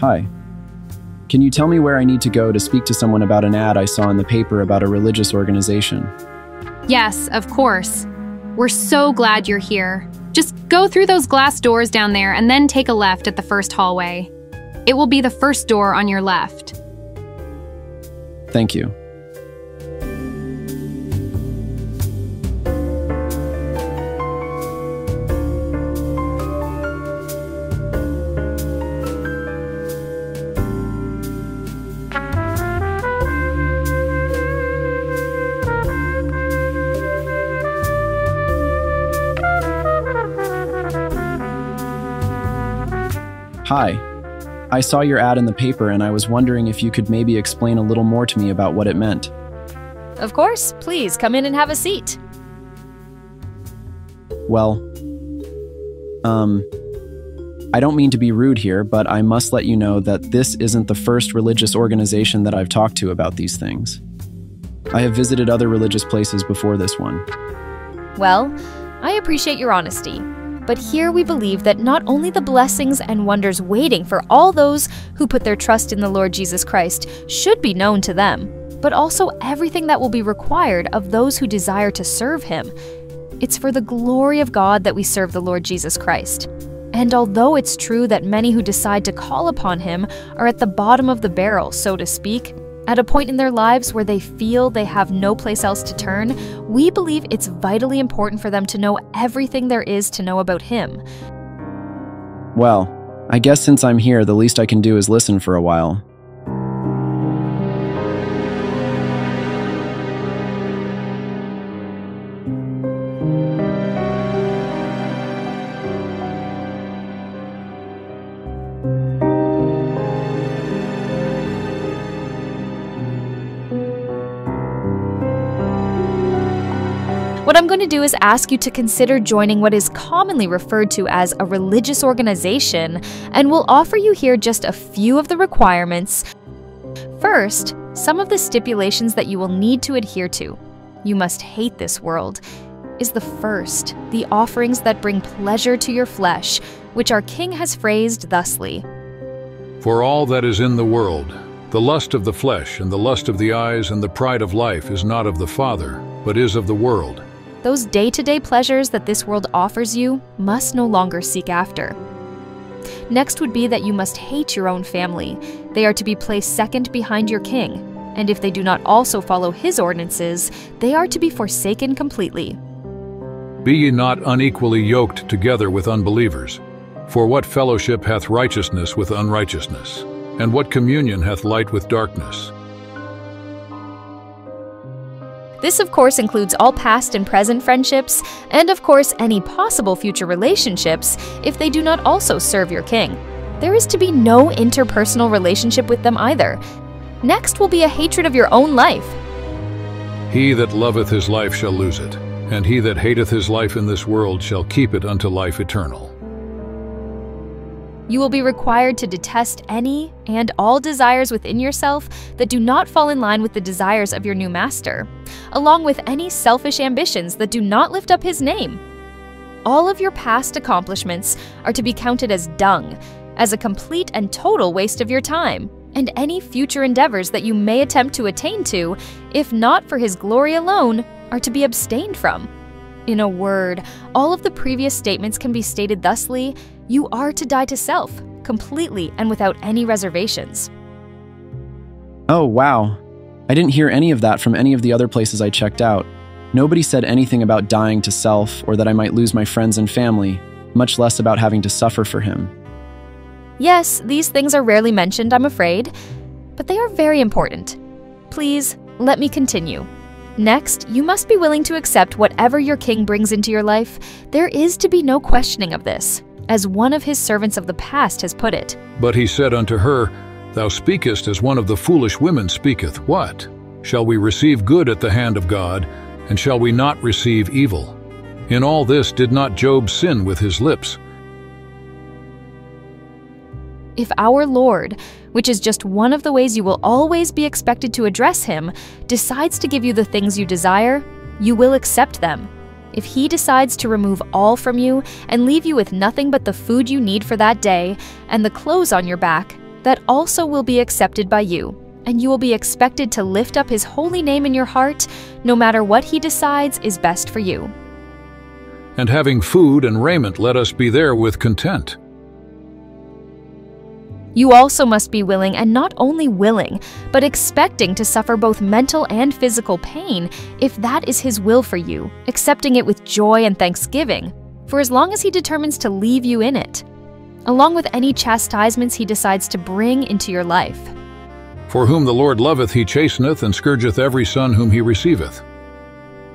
Hi. Can you tell me where I need to go to speak to someone about an ad I saw in the paper about a religious organization? Yes, of course. We're so glad you're here. Just go through those glass doors down there and then take a left at the first hallway. It will be the first door on your left. Thank you. Hi. I saw your ad in the paper and I was wondering if you could maybe explain a little more to me about what it meant. Of course, please come in and have a seat. Well, I don't mean to be rude here, but I must let you know that this isn't the first religious organization that I've talked to about these things. I have visited other religious places before this one. Well, I appreciate your honesty. But here we believe that not only the blessings and wonders waiting for all those who put their trust in the Lord Jesus Christ should be known to them, but also everything that will be required of those who desire to serve Him. It's for the glory of God that we serve the Lord Jesus Christ. And although it's true that many who decide to call upon Him are at the bottom of the barrel, so to speak, at a point in their lives where they feel they have no place else to turn, we believe it's vitally important for them to know everything there is to know about Him. Well, I guess since I'm here, the least I can do is listen for a while. What I'm going to do is ask you to consider joining what is commonly referred to as a religious organization, and we'll offer you here just a few of the requirements. First, some of the stipulations that you will need to adhere to. You must hate this world, is the first, the offerings that bring pleasure to your flesh, which our King has phrased thusly. For all that is in the world, the lust of the flesh and the lust of the eyes and the pride of life is not of the Father, but is of the world. Those day-to-day pleasures that this world offers you must no longer seek after. Next would be that you must hate your own family. They are to be placed second behind your king, and if they do not also follow his ordinances, they are to be forsaken completely. Be ye not unequally yoked together with unbelievers. For what fellowship hath righteousness with unrighteousness? And what communion hath light with darkness? This, of course, includes all past and present friendships, and of course any possible future relationships if they do not also serve your king. There is to be no interpersonal relationship with them either. Next will be a hatred of your own life. He that loveth his life shall lose it, and he that hateth his life in this world shall keep it unto life eternal. You will be required to detest any and all desires within yourself that do not fall in line with the desires of your new master, along with any selfish ambitions that do not lift up his name. All of your past accomplishments are to be counted as dung, as a complete and total waste of your time, and any future endeavors that you may attempt to attain to, if not for his glory alone, are to be abstained from. In a word, all of the previous statements can be stated thusly: you are to die to self, completely and without any reservations. Oh, wow. I didn't hear any of that from any of the other places I checked out. Nobody said anything about dying to self or that I might lose my friends and family, much less about having to suffer for him. Yes, these things are rarely mentioned, I'm afraid, but they are very important. Please, let me continue. Next, you must be willing to accept whatever your king brings into your life. There is to be no questioning of this, as one of his servants of the past has put it. But he said unto her, Thou speakest as one of the foolish women speaketh. What? Shall we receive good at the hand of God, and shall we not receive evil? In all this did not Job sin with his lips? If our Lord, which is just one of the ways you will always be expected to address him, decides to give you the things you desire, you will accept them. If he decides to remove all from you and leave you with nothing but the food you need for that day and the clothes on your back, that also will be accepted by you, and you will be expected to lift up His holy name in your heart, no matter what He decides is best for you. And having food and raiment, let us be there with content. You also must be willing, and not only willing, but expecting to suffer both mental and physical pain, if that is His will for you, accepting it with joy and thanksgiving, for as long as He determines to leave you in it, along with any chastisements He decides to bring into your life. For whom the Lord loveth, He chasteneth, and scourgeth every son whom He receiveth.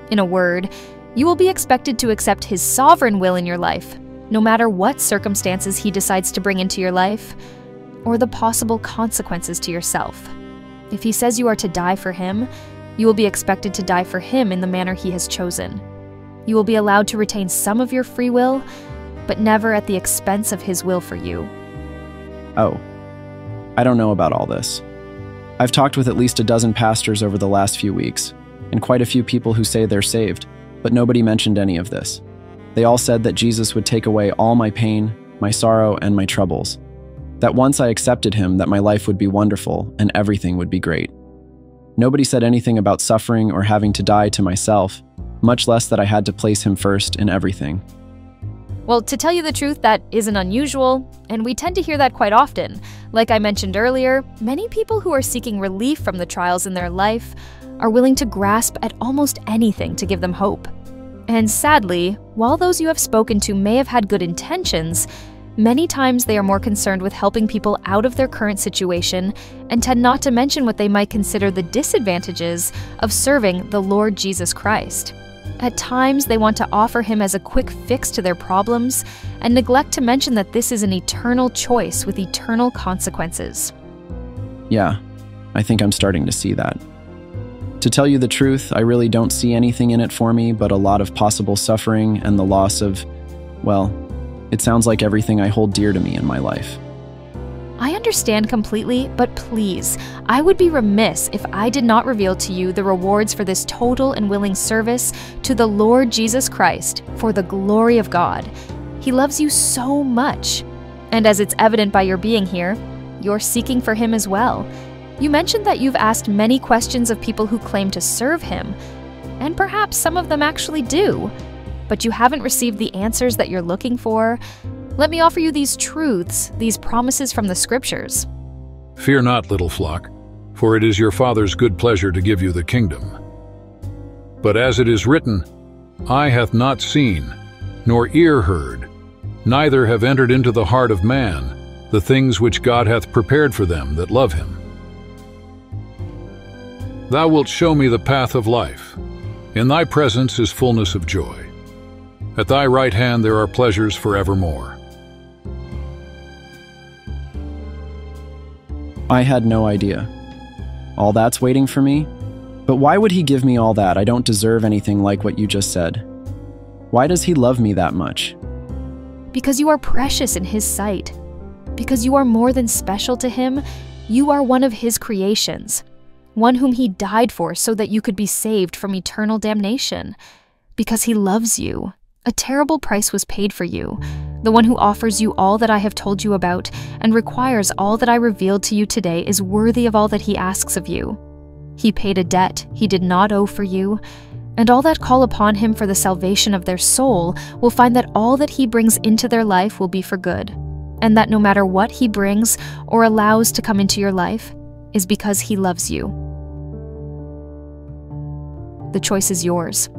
In a word, you will be expected to accept His sovereign will in your life, no matter what circumstances He decides to bring into your life, or the possible consequences to yourself. If He says you are to die for Him, you will be expected to die for Him in the manner He has chosen. You will be allowed to retain some of your free will, but never at the expense of His will for you. Oh, I don't know about all this. I've talked with at least a dozen pastors over the last few weeks, and quite a few people who say they're saved, but nobody mentioned any of this. They all said that Jesus would take away all my pain, my sorrow, and my troubles. That once I accepted Him, that my life would be wonderful and everything would be great. Nobody said anything about suffering or having to die to myself, much less that I had to place Him first in everything. Well, to tell you the truth, that isn't unusual, and we tend to hear that quite often. Like I mentioned earlier, many people who are seeking relief from the trials in their life are willing to grasp at almost anything to give them hope. And sadly, while those you have spoken to may have had good intentions, many times they are more concerned with helping people out of their current situation and tend not to mention what they might consider the disadvantages of serving the Lord Jesus Christ. At times, they want to offer Him as a quick fix to their problems and neglect to mention that this is an eternal choice with eternal consequences. Yeah, I think I'm starting to see that. To tell you the truth, I really don't see anything in it for me but a lot of possible suffering and the loss of, well, it sounds like everything I hold dear to me in my life. I understand completely, but please, I would be remiss if I did not reveal to you the rewards for this total and willing service to the Lord Jesus Christ for the glory of God. He loves you so much. And as it's evident by your being here, you're seeking for Him as well. You mentioned that you've asked many questions of people who claim to serve Him, and perhaps some of them actually do, but you haven't received the answers that you're looking for. Let me offer you these truths, these promises from the Scriptures. Fear not, little flock, for it is your Father's good pleasure to give you the kingdom. But as it is written, eye hath not seen, nor ear heard, neither have entered into the heart of man the things which God hath prepared for them that love Him. Thou wilt show me the path of life. In Thy presence is fullness of joy. At Thy right hand there are pleasures forevermore. I had no idea. All that's waiting for me? But why would He give me all that? I don't deserve anything like what you just said. Why does He love me that much? Because you are precious in His sight. Because you are more than special to Him, you are one of His creations, one whom He died for so that you could be saved from eternal damnation. Because He loves you. A terrible price was paid for you, the one who offers you all that I have told you about and requires all that I revealed to you today is worthy of all that He asks of you. He paid a debt He did not owe for you, and all that call upon Him for the salvation of their soul will find that all that He brings into their life will be for good, and that no matter what He brings or allows to come into your life is because He loves you. The choice is yours.